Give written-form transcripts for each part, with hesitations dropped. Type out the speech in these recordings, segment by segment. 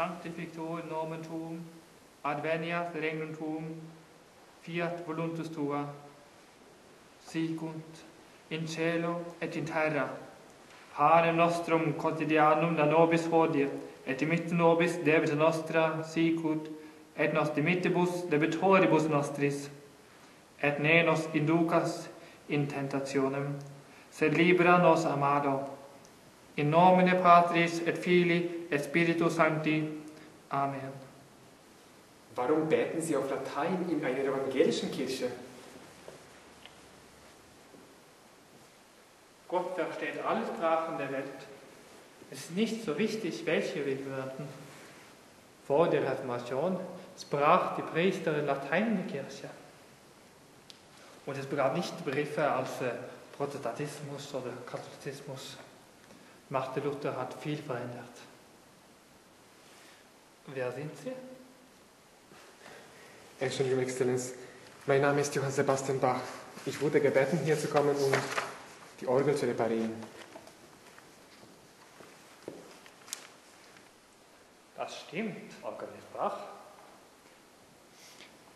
Sanctifictor Nomentum, Adveniat Regnumtum, Fiat Voluntus Tua, sicunt in cielo et in terra. Panem nostrum quotidianum da nobis hodie, et dimitte nobis debita nostra, sicut, et nos dimittibus debitoribus nostris, et ne nos inducas in tentationem, sed libera nos amado. In nomine Patris et Filii et Spiritus Sancti. Amen. Warum beten Sie auf Latein in einer evangelischen Kirche? Gott versteht alle Sprachen der Welt. Es ist nicht so wichtig, welche wir hören. Vor der Reformation sprach die Priesterin Latein in der Kirche. Und es begab nicht Begriffe als Protestantismus oder Katholizismus. Martin Luther hat viel verändert. Wer sind Sie? Entschuldigung, Exzellenz. Mein Name ist Johann Sebastian Bach. Ich wurde gebeten, hier zu kommen, um die Orgel zu reparieren. Das stimmt, Organist Bach.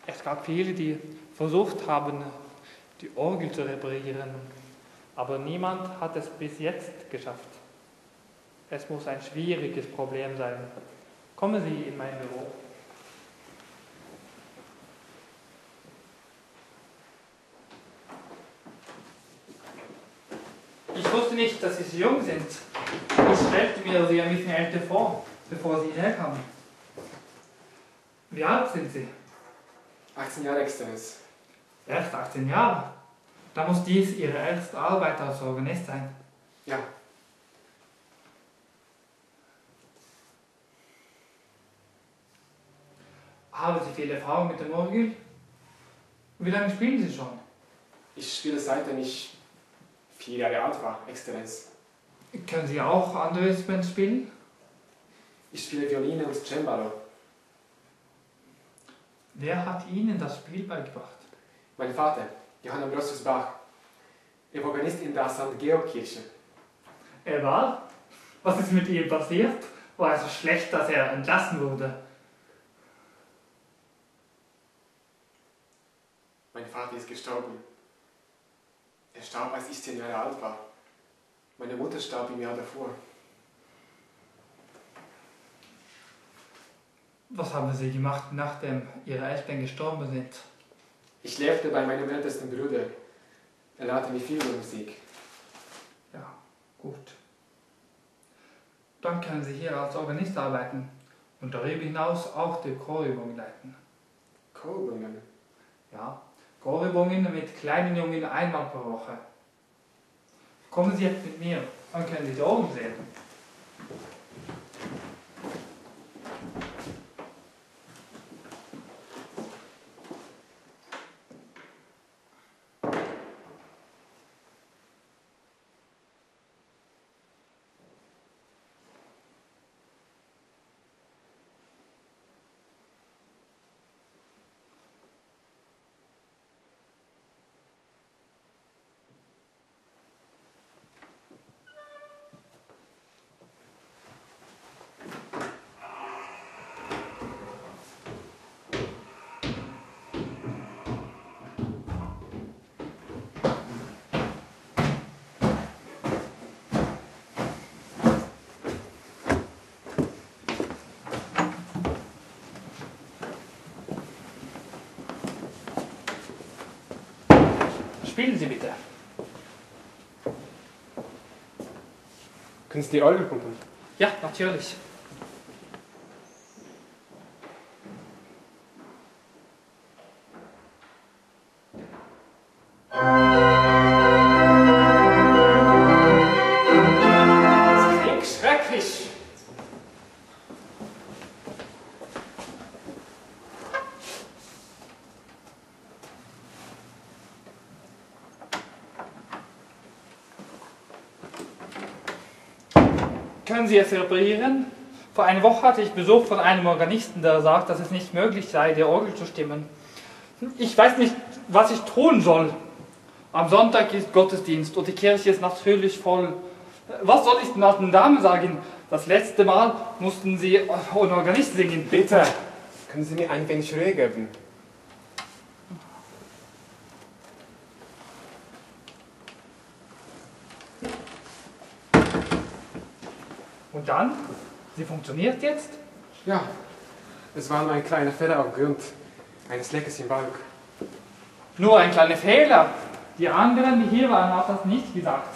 Es gab viele, die versucht haben, die Orgel zu reparieren, aber niemand hat es bis jetzt geschafft. Es muss ein schwieriges Problem sein. Kommen Sie in mein Büro. Ich wusste nicht, dass Sie so jung sind. Ich stellte mir Sie ein bisschen älter vor, bevor Sie herkamen. Wie alt sind Sie? 18 Jahre, Exzellenz. Erst 18 Jahre? Da muss dies Ihre erste Arbeit als Organist sein. Ja. Haben Sie viel Erfahrung mit dem Orgel? Wie lange spielen Sie schon? Ich spiele seitdem ich 4 Jahre alt war, Exzellenz. Können Sie auch andere Instrumente spielen? Ich spiele Violine und Cembalo. Wer hat Ihnen das Spiel beigebracht? Mein Vater, Johann Grossesbach. Er war Organist in der St. Georg Kirche. Er war? Was ist mit ihm passiert? War er so schlecht, dass er entlassen wurde? Mein Vater ist gestorben. Er starb, als ich 10 Jahre alt war. Meine Mutter starb im Jahr davor. Was haben Sie gemacht, nachdem Ihre Eltern gestorben sind? Ich lebte bei meinem ältesten Bruder. Er lehrte mich viel über Musik. Ja, gut. Dann können Sie hier als Organist arbeiten und darüber hinaus auch die Chorübungen leiten. Chorübungen? Ja. Chorübungen mit kleinen Jungen einmal pro Woche. Kommen Sie jetzt mit mir, dann können Sie die Augen sehen. Spielen Sie bitte. Können Sie die Orgel pumpen? Ja, natürlich. Das klingt schrecklich. Können Sie es reparieren? Vor einer Woche hatte ich Besuch von einem Organisten, der sagt, dass es nicht möglich sei, der Orgel zu stimmen. Ich weiß nicht, was ich tun soll. Am Sonntag ist Gottesdienst und die Kirche ist natürlich voll. Was soll ich den alten Damen sagen? Das letzte Mal mussten Sie einen Organist singen. Bitte, können Sie mir ein wenig Ruhe geben? Und dann? Sie funktioniert jetzt? Ja, es war nur ein kleiner Fehler aufgrund eines Leckes im Balk. Nur ein kleiner Fehler? Die anderen, die hier waren, haben das nicht gesagt.